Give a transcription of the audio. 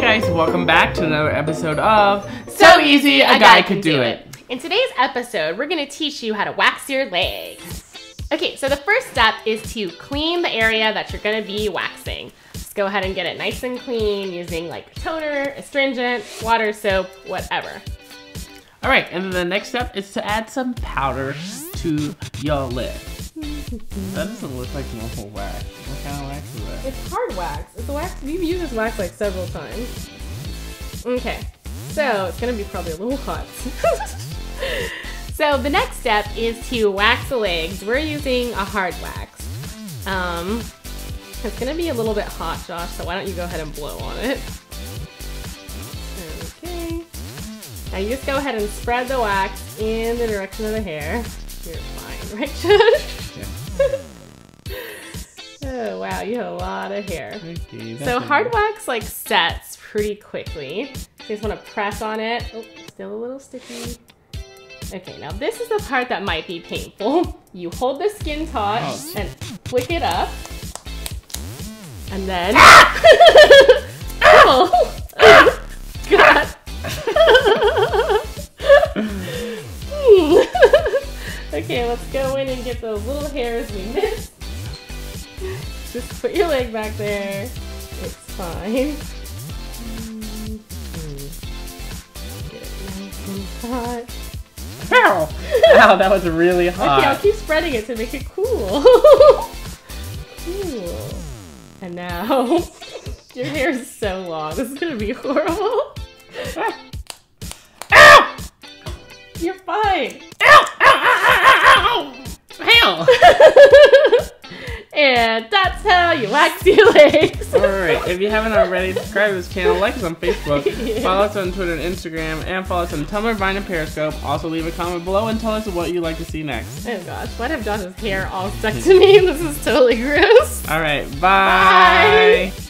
Hey guys, welcome back to another episode of So Easy a Guy Could Do It. In today's episode, we're going to teach you how to wax your legs. Okay, so the first step is to clean the area that you're going to be waxing. Just go ahead and get it nice and clean using like toner, astringent, water, soap, whatever. All right, and then the next step is to add some powder to your lip. That doesn't look like normal wax. What kind of wax is that? It's hard wax. It's a wax. We've used this wax like several times. Okay, so it's gonna be probably a little hot. So the next step is to wax the legs. We're using a hard wax. It's gonna be a little bit hot, Josh. So why don't you go ahead and blow on it? Okay. Now you just go ahead and spread the wax in the direction of the hair. You're fine, right, Josh? Oh, wow, you have a lot of hair. Okay, so hard wax like sets pretty quickly. You just want to press on it. Oh, still a little sticky. Okay, now this is the part that might be painful. You hold the skin taut and flick it up. And then... Ah! Oh! Ah! God! Okay, let's go in and get those little hairs we missed. Just put your leg back there. It's fine. Get it nice and hot. Ow! Ow, that was really hot. Okay, I'll keep spreading it to make it cool. Cool. And now, your hair is so long. This is going to be horrible. Ow! You're fine. Ow! Hell! And that's how you wax your legs. Alright, if you haven't already, subscribe to this channel, like us on Facebook, follow us on Twitter and Instagram, and follow us on Tumblr, Vine, and Periscope. Also leave a comment below and tell us what you'd like to see next. Oh gosh, why have Josh's hair all stuck to me? This is totally gross. Alright, bye! Bye.